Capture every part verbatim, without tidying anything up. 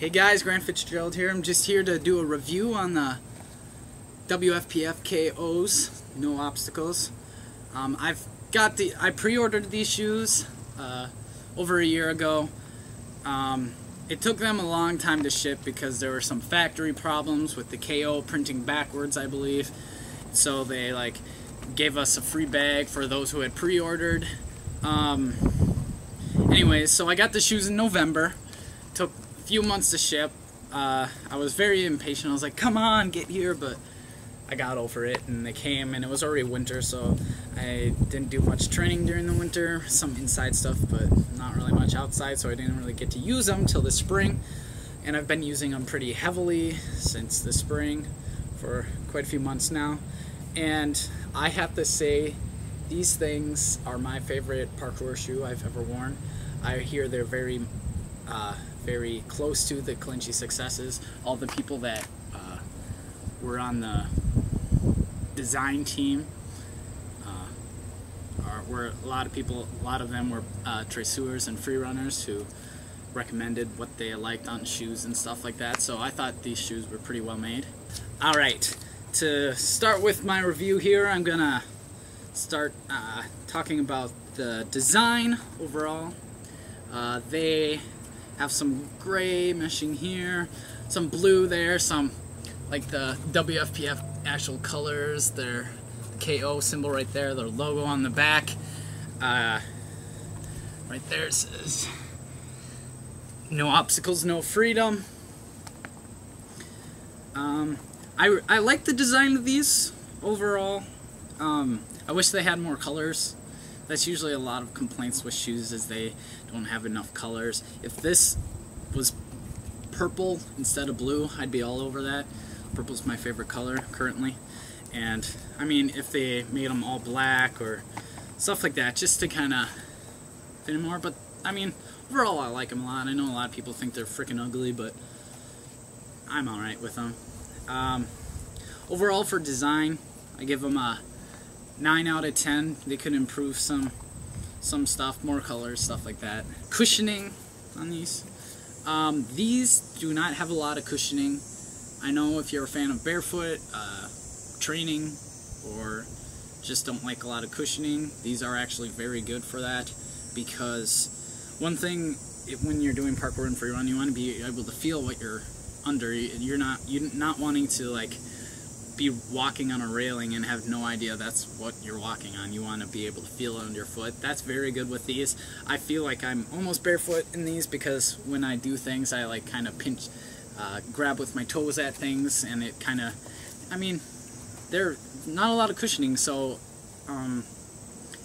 Hey guys, Grant Fitzgerald here. I'm just here to do a review on the W F P F K Os, no obstacles. Um, I've got the I pre-ordered these shoes uh, over a year ago. Um, it took them a long time to ship because there were some factory problems with the K O printing backwards, I believe. So they like gave us a free bag for those who had pre-ordered. Um, anyways, so I got the shoes in November. Took few months to ship. uh, I was very impatient. I was like, come on, get here, but I got over it, and they came, and it was already winter, so I didn't do much training during the winter, some inside stuff, but not really much outside, so I didn't really get to use them till the spring, and I've been using them pretty heavily since the spring for quite a few months now, and I have to say these things are my favorite parkour shoe I've ever worn. I hear they're very Uh, very close to the Clinchy successes. All the people that uh, were on the design team, uh, are, were a lot of people. A lot of them were uh, traceurs and free runners who recommended what they liked on shoes and stuff like that. So I thought these shoes were pretty well made. All right, to start with my review here, I'm gonna start uh, talking about the design overall. Uh, they have some gray meshing here, some blue there, some like the W F P F actual colors, their K O symbol right there, their logo on the back. Uh, right there it says, no obstacles, no freedom. Um, I, I like the design of these overall. Um, I wish they had more colors. That's usually a lot of complaints with shoes, is they don't have enough colors. If this was purple instead of blue, I'd be all over that. Purple's my favorite color currently. And I mean, if they made them all black or stuff like that, just to kind of fit in more. But I mean, overall I like them a lot. I know a lot of people think they're freaking ugly, but I'm alright with them. Um, overall for design, I give them a nine out of ten. They could improve some some stuff, more colors, stuff like that. Cushioning on these. Um, these do not have a lot of cushioning. I know if you're a fan of barefoot, uh, training, or just don't like a lot of cushioning, these are actually very good for that, because one thing, it, when you're doing parkour and free run, you want to be able to feel what you're under. You're not, you're not wanting to like be walking on a railing and have no idea that's what you're walking on. You want to be able to feel it under your foot. That's very good with these. I feel like I'm almost barefoot in these, because when I do things, I like kind of pinch, uh, grab with my toes at things, and it kind of, I mean, there's not a lot of cushioning, so um,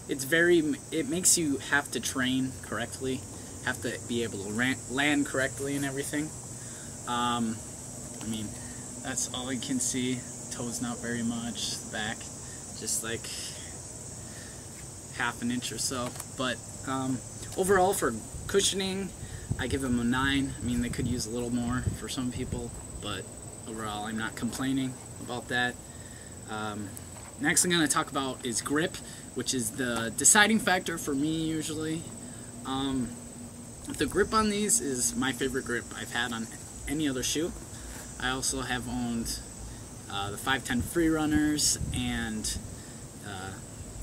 it's very, it makes you have to train correctly, have to be able to land correctly and everything. Um, I mean, that's all you can see. Toes not very much, back just like half an inch or so, but um, overall for cushioning I give them a nine. I mean, they could use a little more for some people, but overall I'm not complaining about that. Um, next I'm going to talk about is grip, which is the deciding factor for me usually. Um, the grip on these is my favorite grip I've had on any other shoe. I also have owned Uh, the five ten Free Runners and uh,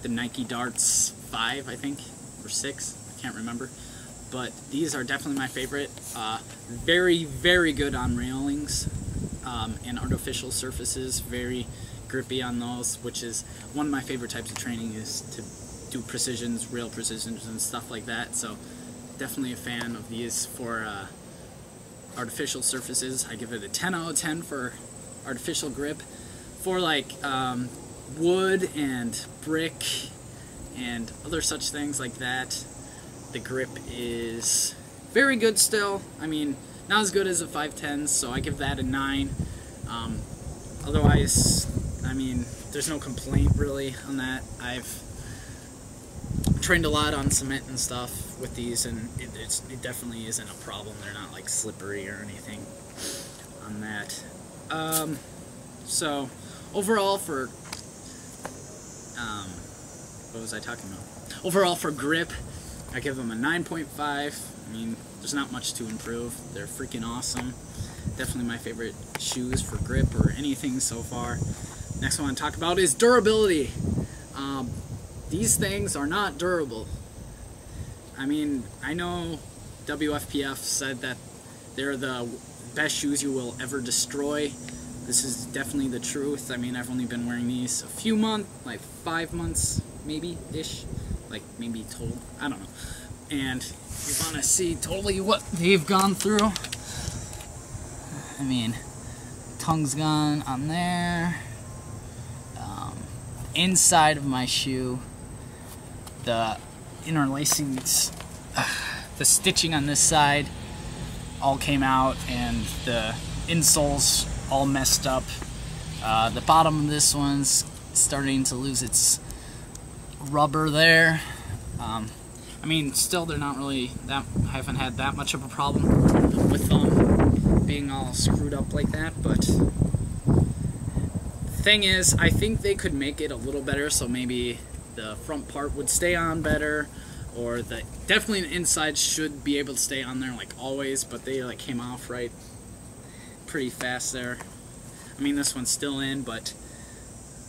the Nike Darts five, I think, or six, I can't remember. But these are definitely my favorite. Uh, very, very good on railings um, and artificial surfaces. Very grippy on those, which is one of my favorite types of training, is to do precisions, rail precisions, and stuff like that. So definitely a fan of these for uh, artificial surfaces. I give it a ten out of ten for artificial grip. For like um, wood and brick and other such things like that, the grip is very good still. I mean, not as good as the five tens, so I give that a nine. Um, otherwise, I mean, there's no complaint really on that. I've trained a lot on cement and stuff with these, and it, it's, it definitely isn't a problem. They're not like slippery or anything on that. Um, so overall for, um, what was I talking about? Overall for grip, I give them a nine point five. I mean, there's not much to improve. They're freaking awesome. Definitely my favorite shoes for grip or anything so far. Next one I want to talk about is durability. Um, these things are not durable. I mean, I know W F P F said that they're the best shoes you will ever destroy. This is definitely the truth. I mean, I've only been wearing these a few months, like five months maybe-ish, like maybe total, I don't know. And you want to see totally what they've gone through. I mean, tongue's gone on there. Um, inside of my shoe, the interlacings, uh, the stitching on this side all came out, and the insoles all messed up. Uh, the bottom of this one's starting to lose its rubber there. Um, I mean, still they're not really that, I haven't had that much of a problem with them being all screwed up like that, but the thing is, I think they could make it a little better, so maybe the front part would stay on better, or the definitely the inside should be able to stay on there like always, but they like came off right pretty fast there. I mean, this one's still in, but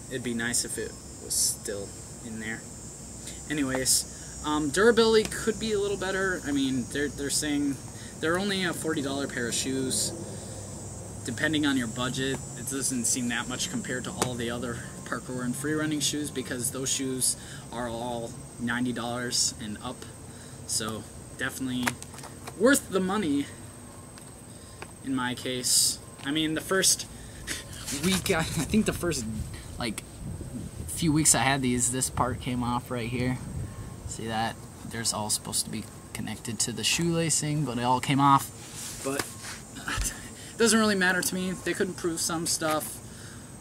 it'd be nice if it was still in there. Anyways, um, durability could be a little better. I mean, they're, they're saying they're only a forty dollar pair of shoes. Depending on your budget, it doesn't seem that much compared to all the other parkour and free running shoes, because those shoes are all ninety dollars and up. So definitely worth the money in my case. I mean, the first week, I think the first like few weeks I had these, this part came off right here. See that? There's all supposed to be connected to the shoelacing, but it all came off. But it doesn't really matter to me. They could improve some stuff.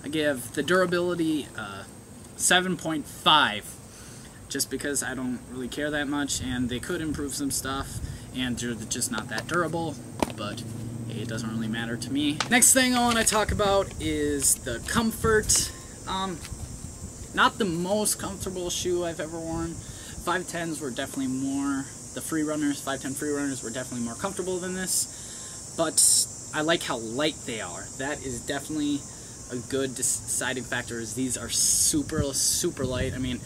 I give the durability uh, seven point five, just because I don't really care that much, and they could improve some stuff, and they're just not that durable, but it doesn't really matter to me. Next thing I want to talk about is the comfort. Um, not the most comfortable shoe I've ever worn. five tens were definitely more, the Free Runners, five ten Free Runners were definitely more comfortable than this, but I like how light they are. That is definitely a good deciding factor, is these are super, super light. I mean,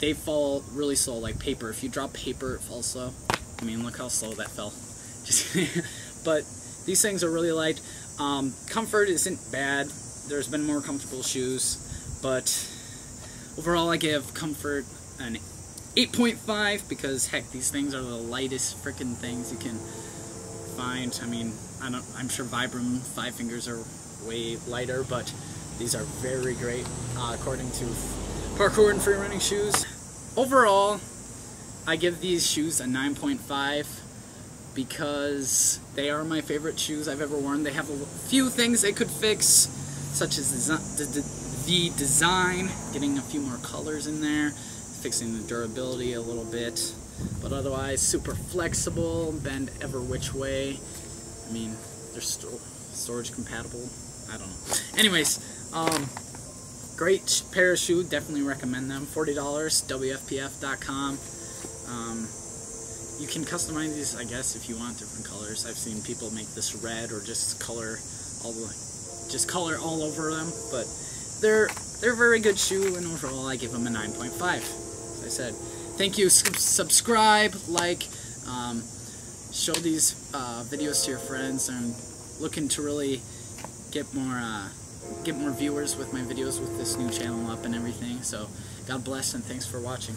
they fall really slow, like paper. If you drop paper, it falls slow. I mean, look how slow that fell. Just but these things are really light. Um, comfort isn't bad. There's been more comfortable shoes, but overall I give comfort an eight point five, because heck, these things are the lightest freaking things you can find. I mean, I don't, I'm sure Vibram Five Fingers are way lighter, but these are very great uh, according to parkour and free running shoes. Overall, I give these shoes a nine point five. because they are my favorite shoes I've ever worn. They have a few things they could fix, such as the design, getting a few more colors in there, fixing the durability a little bit, but otherwise super flexible, bend ever which way. I mean, they're st storage compatible, I don't know. Anyways, um, great pair of shoe, definitely recommend them. forty dollars, W F P F dot com. Um, You can customize these, I guess, if you want different colors. I've seen people make this red, or just color all the, just color all over them. But they're they're a very good shoe, and overall, I give them a nine point five. As I said, thank you. S subscribe, like, um, show these uh, videos to your friends. I'm looking to really get more uh, get more viewers with my videos with this new channel up and everything. So God bless, and thanks for watching.